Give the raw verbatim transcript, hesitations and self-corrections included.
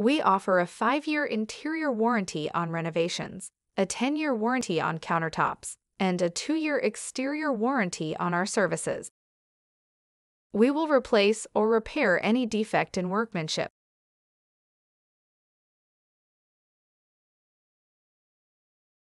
We offer a five-year interior warranty on renovations, a ten-year warranty on countertops, and a two-year exterior warranty on our services. We will replace or repair any defect in workmanship,